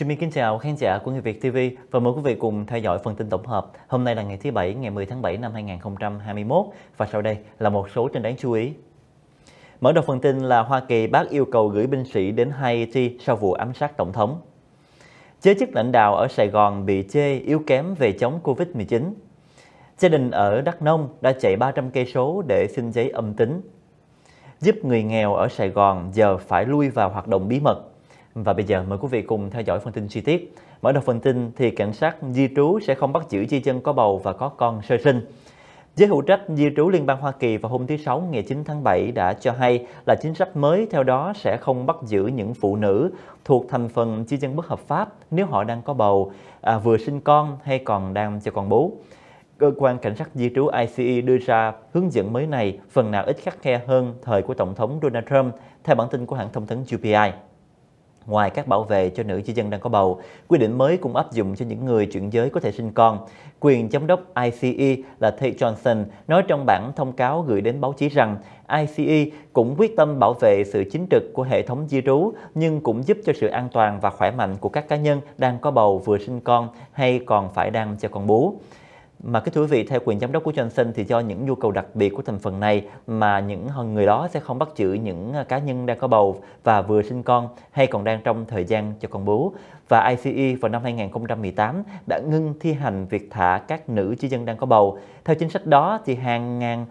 Xin kính chào khán giả của Người Việt TV và mời quý vị cùng theo dõi phần tin tổng hợp. Hôm nay là ngày thứ Bảy, ngày 10 tháng 7 năm 2021 và sau đây là một số tin đáng chú ý. Mở đầu phần tin là Hoa Kỳ bác yêu cầu gửi binh sĩ đến Haiti sau vụ ám sát tổng thống. Giới chức lãnh đạo ở Sài Gòn bị chê yếu kém về chống Covid-19. Gia đình ở Đắk Nông đã chạy 300 cây số để xin giấy âm tính. Giúp người nghèo ở Sài Gòn giờ phải lui vào hoạt động bí mật. Và bây giờ mời quý vị cùng theo dõi phần tin chi tiết. Mở đầu phần tin thì cảnh sát di trú sẽ không bắt giữ di dân có bầu và có con sơ sinh. Giới hữu trách di trú Liên bang Hoa Kỳ vào hôm thứ Sáu ngày 9 tháng 7 đã cho hay là chính sách mới theo đó sẽ không bắt giữ những phụ nữ thuộc thành phần di dân bất hợp pháp nếu họ đang có bầu, vừa sinh con hay còn đang cho con bú. Cơ quan cảnh sát di trú ICE đưa ra hướng dẫn mới này phần nào ít khắt khe hơn thời của Tổng thống Donald Trump, theo bản tin của hãng thông tấn UPI. Ngoài các bảo vệ cho nữ di dân đang có bầu, quy định mới cũng áp dụng cho những người chuyển giới có thể sinh con. Quyền giám đốc ICE là Tae Johnson nói trong bản thông cáo gửi đến báo chí rằng ICE cũng quyết tâm bảo vệ sự chính trực của hệ thống di trú nhưng cũng giúp cho sự an toàn và khỏe mạnh của các cá nhân đang có bầu, vừa sinh con hay còn phải đang cho con bú. Mà thưa quý vị, theo quyền giám đốc của Johnson thì do những nhu cầu đặc biệt của thành phần này mà những người đó sẽ không bắt giữ những cá nhân đang có bầu và vừa sinh con hay còn đang trong thời gian cho con bú. Và ICE vào năm 2018 đã ngưng thi hành việc thả các nữ di dân đang có bầu. Theo chính sách đó thì hàng ngàn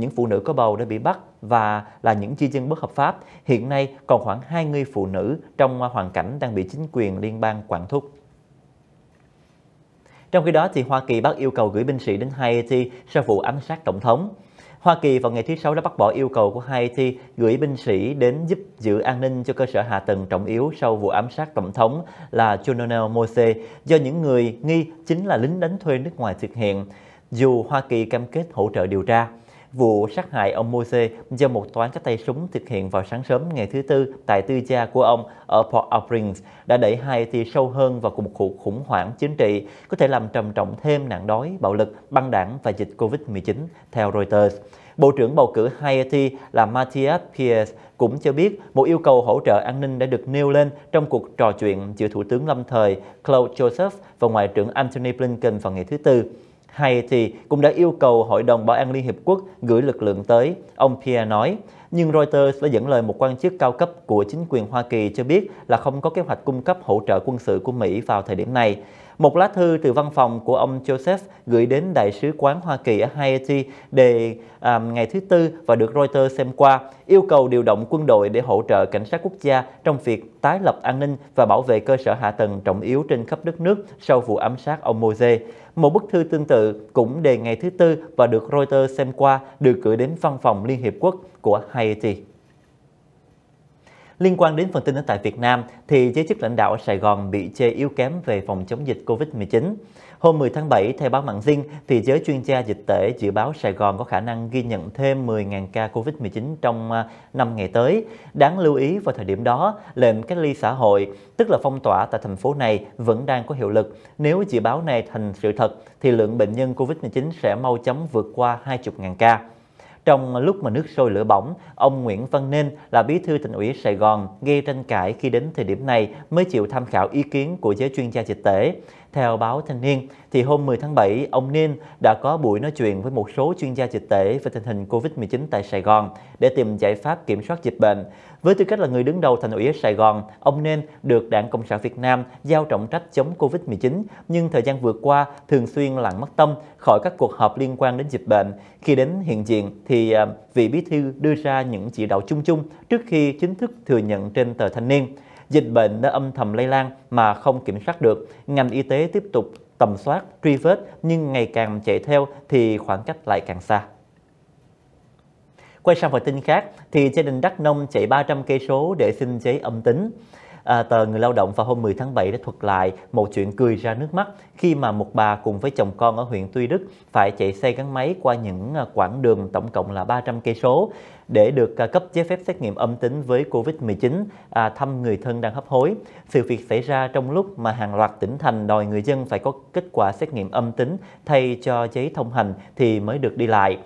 những phụ nữ có bầu đã bị bắt và là những di dân bất hợp pháp. Hiện nay còn khoảng 20 phụ nữ trong hoàn cảnh đang bị chính quyền liên bang quản thúc. Trong khi đó, thì Hoa Kỳ bác yêu cầu gửi binh sĩ đến Haiti sau vụ ám sát tổng thống. Hoa Kỳ vào ngày thứ Sáu đã bác bỏ yêu cầu của Haiti gửi binh sĩ đến giúp giữ an ninh cho cơ sở hạ tầng trọng yếu sau vụ ám sát tổng thống là Colonel Moïse do những người nghi chính là lính đánh thuê nước ngoài thực hiện, dù Hoa Kỳ cam kết hỗ trợ điều tra. Vụ sát hại ông Moïse do một toán các tay súng thực hiện vào sáng sớm ngày thứ Tư tại tư gia của ông ở Port-au-Prince đã đẩy Haiti sâu hơn vào một cuộc khủng hoảng chính trị, có thể làm trầm trọng thêm nạn đói, bạo lực, băng đảng và dịch Covid-19, theo Reuters. Bộ trưởng bầu cử Haiti là Mathias Pierre cũng cho biết một yêu cầu hỗ trợ an ninh đã được nêu lên trong cuộc trò chuyện giữa Thủ tướng lâm thời Claude Joseph và Ngoại trưởng Anthony Blinken vào ngày thứ Tư. Haiti cũng đã yêu cầu Hội đồng Bảo an Liên Hiệp Quốc gửi lực lượng tới, ông Pierre nói. Nhưng Reuters đã dẫn lời một quan chức cao cấp của chính quyền Hoa Kỳ cho biết là không có kế hoạch cung cấp hỗ trợ quân sự của Mỹ vào thời điểm này. Một lá thư từ văn phòng của ông Joseph gửi đến Đại sứ quán Hoa Kỳ ở Haiti ngày thứ Tư và được Reuters xem qua, yêu cầu điều động quân đội để hỗ trợ cảnh sát quốc gia trong việc tái lập an ninh và bảo vệ cơ sở hạ tầng trọng yếu trên khắp đất nước sau vụ ám sát ông Moïse. Một bức thư tương tự cũng đề ngày thứ Tư và được Reuters xem qua, được gửi đến văn phòng Liên Hiệp Quốc của Haiti. Liên quan đến phần tin ở tại Việt Nam, thì giới chức lãnh đạo ở Sài Gòn bị chê yếu kém về phòng chống dịch Covid-19. Hôm 10 tháng 7, theo báo mạng Zing, thì giới chuyên gia dịch tễ dự báo Sài Gòn có khả năng ghi nhận thêm 10.000 ca Covid-19 trong 5 ngày tới. Đáng lưu ý vào thời điểm đó, lệnh cách ly xã hội, tức là phong tỏa tại thành phố này vẫn đang có hiệu lực. Nếu dự báo này thành sự thật, thì lượng bệnh nhân Covid-19 sẽ mau chóng vượt qua 20.000 ca. Trong lúc mà nước sôi lửa bỏng, ông Nguyễn Văn Nên là bí thư tỉnh ủy Sài Gòn gây tranh cãi khi đến thời điểm này mới chịu tham khảo ý kiến của giới chuyên gia dịch tễ. Theo báo Thanh Niên, thì hôm 10 tháng 7, ông Nên đã có buổi nói chuyện với một số chuyên gia dịch tễ về tình hình Covid-19 tại Sài Gòn để tìm giải pháp kiểm soát dịch bệnh. Với tư cách là người đứng đầu thành ủy Sài Gòn, ông Nên được Đảng Cộng sản Việt Nam giao trọng trách chống Covid-19, nhưng thời gian vừa qua thường xuyên lặng mất tâm khỏi các cuộc họp liên quan đến dịch bệnh. Khi đến hiện diện, thì vị bí thư đưa ra những chỉ đạo chung chung trước khi chính thức thừa nhận trên tờ Thanh Niên. Dịch bệnh đã âm thầm lây lan mà không kiểm soát được. Ngành y tế tiếp tục tầm soát, truy vết nhưng ngày càng chạy theo thì khoảng cách lại càng xa. Quay sang phần tin khác, thì gia đình Đắk Nông chạy 300 cây số để xin giấy âm tính. Tờ Người Lao động vào hôm 10 tháng 7 đã thuật lại một chuyện cười ra nước mắt khi mà một bà cùng với chồng con ở huyện Tuy Đức phải chạy xe gắn máy qua những quãng đường tổng cộng là 300 cây số để được cấp giấy phép xét nghiệm âm tính với Covid-19, thăm người thân đang hấp hối. Sự việc xảy ra trong lúc mà hàng loạt tỉnh thành đòi người dân phải có kết quả xét nghiệm âm tính thay cho giấy thông hành thì mới được đi lại.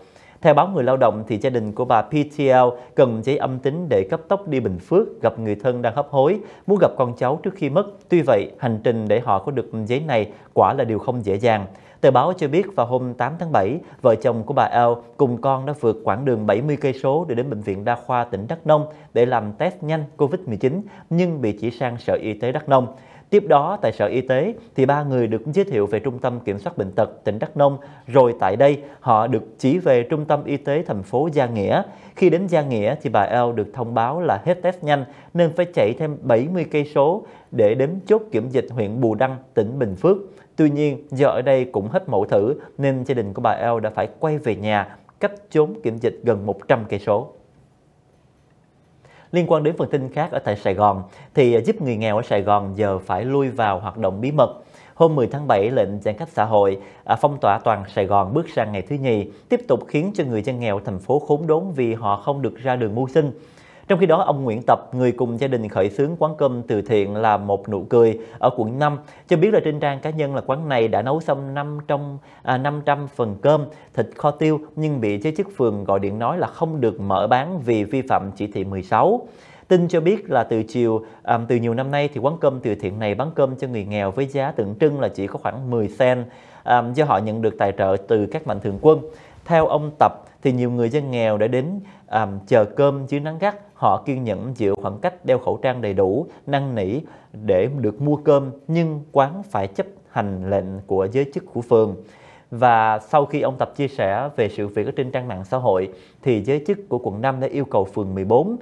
Theo báo Người Lao động, thì gia đình của bà PTL cần giấy âm tính để cấp tốc đi Bình Phước gặp người thân đang hấp hối, muốn gặp con cháu trước khi mất. Tuy vậy, hành trình để họ có được giấy này quả là điều không dễ dàng. Tờ báo cho biết vào hôm 8 tháng 7, vợ chồng của bà L cùng con đã vượt quãng đường 70 cây số để đến bệnh viện đa khoa tỉnh Đắk Nông để làm test nhanh Covid-19 nhưng bị chỉ sang Sở Y tế Đắk Nông. Tiếp đó, tại Sở Y tế, thì ba người được giới thiệu về Trung tâm Kiểm soát Bệnh tật tỉnh Đắk Nông, rồi tại đây họ được chỉ về Trung tâm Y tế thành phố Gia Nghĩa. Khi đến Gia Nghĩa, thì bà L được thông báo là hết test nhanh nên phải chạy thêm 70 cây số để đến chốt kiểm dịch huyện Bù Đăng, tỉnh Bình Phước. Tuy nhiên, do ở đây cũng hết mẫu thử nên gia đình của bà L đã phải quay về nhà, cách chốn kiểm dịch gần 100 cây số. Liên quan đến phần tin khác ở tại Sài Gòn, thì giúp người nghèo ở Sài Gòn giờ phải lui vào hoạt động bí mật. Hôm 10 tháng 7, lệnh giãn cách xã hội phong tỏa toàn Sài Gòn bước sang ngày thứ nhì, tiếp tục khiến cho người dân nghèo thành phố khốn đốn vì họ không được ra đường mưu sinh. Trong khi đó, ông Nguyễn Tập, người cùng gia đình khởi xướng quán cơm từ thiện là Một Nụ Cười ở quận 5, cho biết là trên trang cá nhân là quán này đã nấu xong 500 phần cơm, thịt kho tiêu nhưng bị giới chức phường gọi điện nói là không được mở bán vì vi phạm chỉ thị 16. Tin cho biết là từ nhiều năm nay thì quán cơm từ thiện này bán cơm cho người nghèo với giá tượng trưng là chỉ có khoảng 10 sen do họ nhận được tài trợ từ các mạnh thường quân. Theo ông Tập thì nhiều người dân nghèo đã đến chờ cơm dưới nắng gắt, họ kiên nhẫn chịu khoảng cách, đeo khẩu trang đầy đủ, năn nỉ để được mua cơm, nhưng quán phải chấp hành lệnh của giới chức của phường. Và sau khi ông Tập chia sẻ về sự việc ở trên trang mạng xã hội, thì giới chức của quận 5 đã yêu cầu phường 14,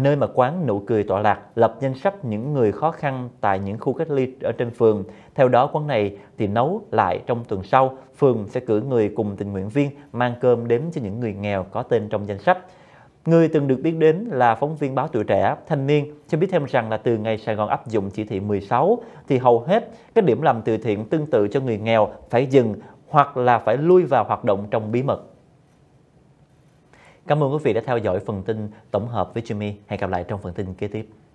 nơi mà quán Nụ Cười tọa lạc, lập danh sách những người khó khăn tại những khu cách ly ở trên phường. Theo đó, quán này thì nấu lại trong tuần sau, phường sẽ cử người cùng tình nguyện viên mang cơm đến cho những người nghèo có tên trong danh sách. Người từng được biết đến là phóng viên báo Tuổi Trẻ, Thanh Niên cho biết thêm rằng là từ ngày Sài Gòn áp dụng chỉ thị 16 thì hầu hết các điểm làm từ thiện tương tự cho người nghèo phải dừng hoặc là phải lui vào hoạt động trong bí mật. Cảm ơn quý vị đã theo dõi phần tin tổng hợp với Jimmy. Hẹn gặp lại trong phần tin kế tiếp.